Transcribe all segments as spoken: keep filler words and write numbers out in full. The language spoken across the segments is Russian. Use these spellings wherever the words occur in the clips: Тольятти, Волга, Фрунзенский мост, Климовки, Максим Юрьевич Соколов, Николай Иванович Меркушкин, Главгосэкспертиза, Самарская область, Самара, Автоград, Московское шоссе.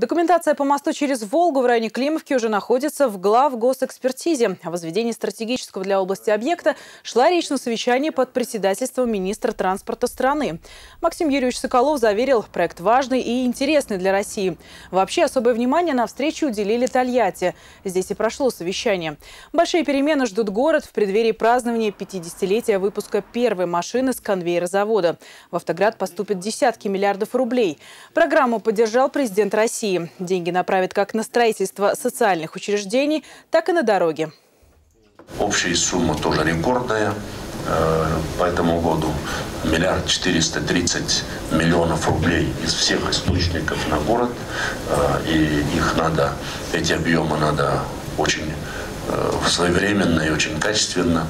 Документация по мосту через Волгу в районе Климовки уже находится в Главгосэкспертизе. О возведении стратегического для области объекта шла речь на совещании под председательством министра транспорта страны. Максим Юрьевич Соколов заверил, проект важный и интересный для России. Вообще особое внимание на встрече уделили Тольятти. Здесь и прошло совещание. Большие перемены ждут город в преддверии празднования пятидесятилетия выпуска первой машины с конвейера завода. В Автоград поступят десятки миллиардов рублей. Программу поддержал президент России. Деньги направят как на строительство социальных учреждений, так и на дороги. Общая сумма тоже рекордная. По этому году миллиард четыреста тридцать миллионов рублей из всех источников на город. И их надо, эти объемы надо очень своевременно и очень качественно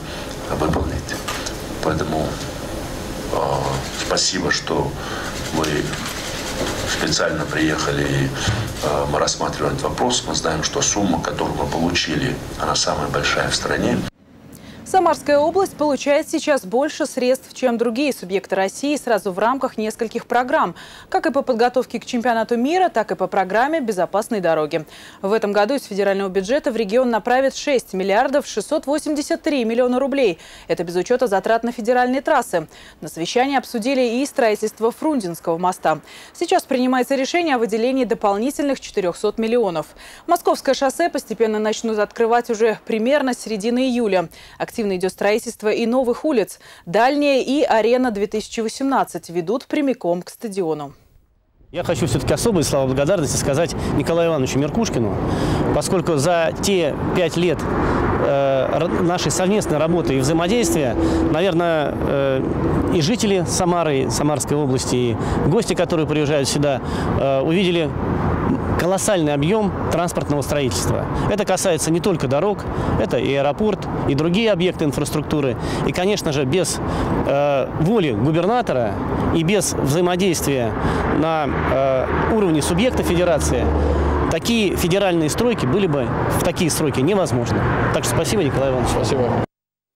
выполнить. Поэтому спасибо, что вы специально приехали и э, мы рассматриваем этот вопрос. Мы знаем, что сумма, которую мы получили, она самая большая в стране. Самарская область получает сейчас больше средств, чем другие субъекты России, сразу в рамках нескольких программ. Как и по подготовке к чемпионату мира, так и по программе «Безопасные дороги». В этом году из федерального бюджета в регион направят шесть миллиардов шестьсот восемьдесят три миллиона рублей. Это без учета затрат на федеральные трассы. На совещании обсудили и строительство Фрунзенского моста. Сейчас принимается решение о выделении дополнительных четырёхсот миллионов. Московское шоссе постепенно начнут открывать уже примерно с середины июля. Активно идет строительство и новых улиц. Дальняя и Арена две тысячи восемнадцать ведут прямиком к стадиону. Я хочу все-таки особые слова благодарности сказать Николаю Ивановичу Меркушкину, поскольку за те пять лет нашей совместной работы и взаимодействия, наверное, и жители Самары, и Самарской области, и гости, которые приезжают сюда, увидели колоссальный объем транспортного строительства. Это касается не только дорог, это и аэропорт, и другие объекты инфраструктуры. И, конечно же, без э, воли губернатора и без взаимодействия на э, уровне субъекта федерации такие федеральные стройки были бы в такие сроки невозможны. Так что спасибо, Николай Иванович. Спасибо.